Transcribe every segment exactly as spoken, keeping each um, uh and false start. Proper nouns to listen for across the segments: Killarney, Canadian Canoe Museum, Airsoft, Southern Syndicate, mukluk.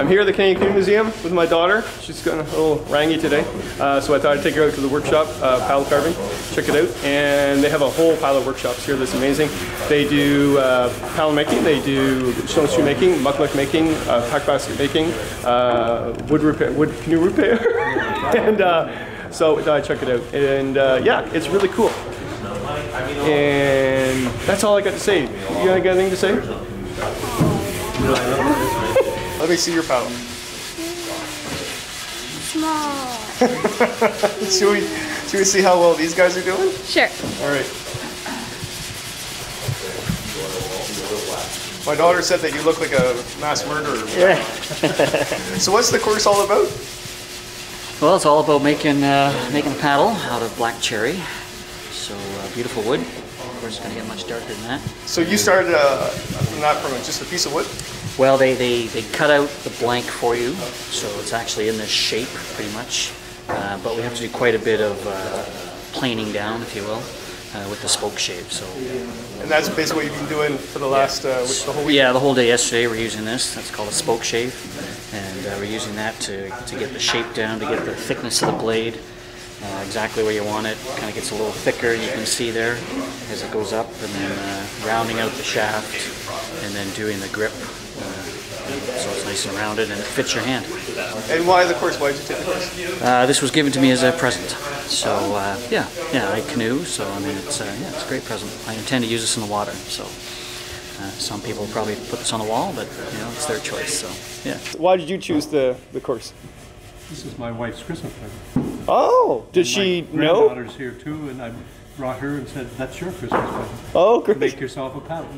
I'm here at the Canadian Canoe Museum with my daughter. She's got a little rangy today, uh, so I thought I'd take her out to the workshop, uh, paddle carving, check it out. And they have a whole pile of workshops here that's amazing. They do uh, paddle making, they do stone shoe making, mukluk making, uh, pack basket making, uh, wood repair, wood canoe repair, and uh, so I thought I'd check it out. And uh, yeah, it's really cool. And that's all I got to say. You got anything to say? Let me see your paddle. Small. should, we, should we see how well these guys are doing? Sure. All right. My daughter said that you look like a mass murderer. Yeah. So what's the course all about? Well, it's all about making uh, making a paddle out of black cherry. So uh, beautiful wood. Of course, it's going to get much darker than that. So you started uh, not from just a piece of wood? Well, they, they, they cut out the blank for you, so it's actually in this shape, pretty much. Uh, but we have to do quite a bit of uh, planing down, if you will, uh, with the spoke shape. So. And that's basically what you've been doing for the last, yeah. uh, the whole week? Yeah, the whole day yesterday we're using this. That's called a spoke shape. And uh, we're using that to, to get the shape down, to get the thickness of the blade uh, exactly where you want it. Kind of gets a little thicker, you can see there, as it goes up. And then uh, rounding out the shaft, and then doing the grip. So it's nice and rounded, and it fits your hand. And why the course? Why did you take the course? Uh, this was given to me as a present. So uh, yeah, yeah, I canoe. So I mean, it's uh, yeah, it's a great present. I intend to use this in the water. So uh, some people probably put this on the wall, but you know, it's their choice. So yeah. Why did you choose the the course? This is my wife's Christmas present. Oh, did she know? My granddaughter's here too, and I brought her and said, "That's your Christmas present. Oh, great! Make yourself a paddle."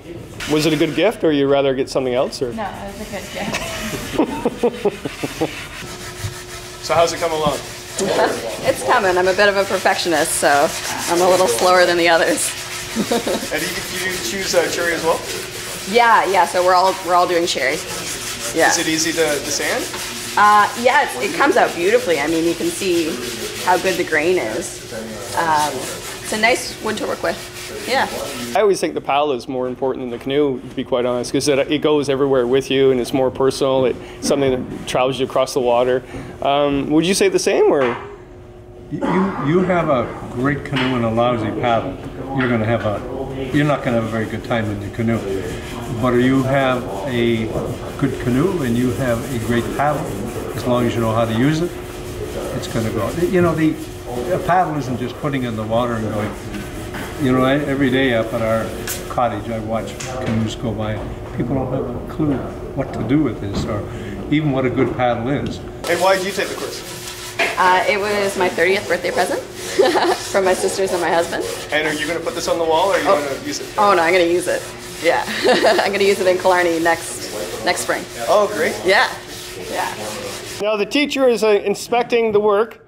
Was it a good gift, or you rather get something else? Or no, it was a good gift. So how's it come along? It's coming. I'm a bit of a perfectionist, so I'm a little slower than the others. And do you, you choose uh, cherry as well? Yeah, yeah. So we're all we're all doing cherry. Yeah. Is it easy to, to sand? Uh, yeah, it, it comes out beautifully. I mean, you can see how good the grain is. Um, It's a nice wood to work with, yeah. I always think the paddle is more important than the canoe, to be quite honest, because it, it goes everywhere with you and it's more personal. It's something that travels you across the water. Um, would you say the same, or? You, you have a great canoe and a lousy paddle. You're going to have a, you're not going to have a very good time in your canoe. But you have a good canoe and you have a great paddle. As long as you know how to use it, it's going to go. You know, the A paddle isn't just putting in the water and going. You know, I, every day up at our cottage, I watch canoes go by. People don't have a clue what to do with this, or even what a good paddle is. And why did you take the course? Uh, it was my thirtieth birthday present from my sisters and my husband. And are you going to put this on the wall, or are you oh. going to use it? Oh no, I'm going to use it. Yeah, I'm going to use it in Killarney next next spring. Oh, great! Yeah, yeah. Now the teacher is uh, inspecting the work.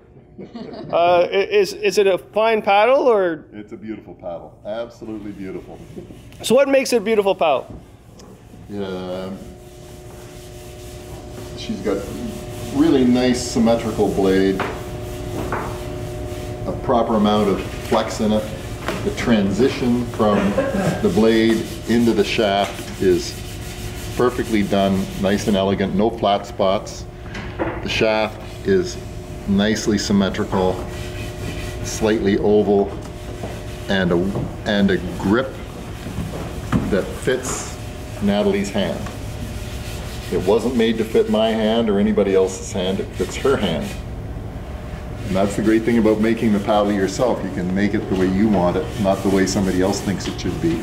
uh, is, is it a fine paddle, or? It's a beautiful paddle. Absolutely beautiful. So what makes it a beautiful paddle? Yeah, she's got really nice symmetrical blade, a proper amount of flex in it. The transition from the blade into the shaft is perfectly done, nice and elegant, no flat spots. The shaft is nicely symmetrical, slightly oval, and a, and a grip that fits Natalie's hand. It wasn't made to fit my hand or anybody else's hand, it fits her hand. And that's the great thing about making the paddle yourself. You can make it the way you want it, not the way somebody else thinks it should be.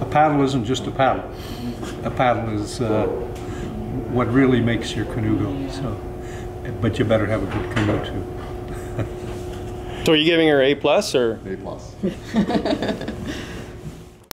A paddle isn't just a paddle. A paddle is uh, what really makes your canoe go. So. But you better have a good canoe too. So are you giving her A plus or? A plus.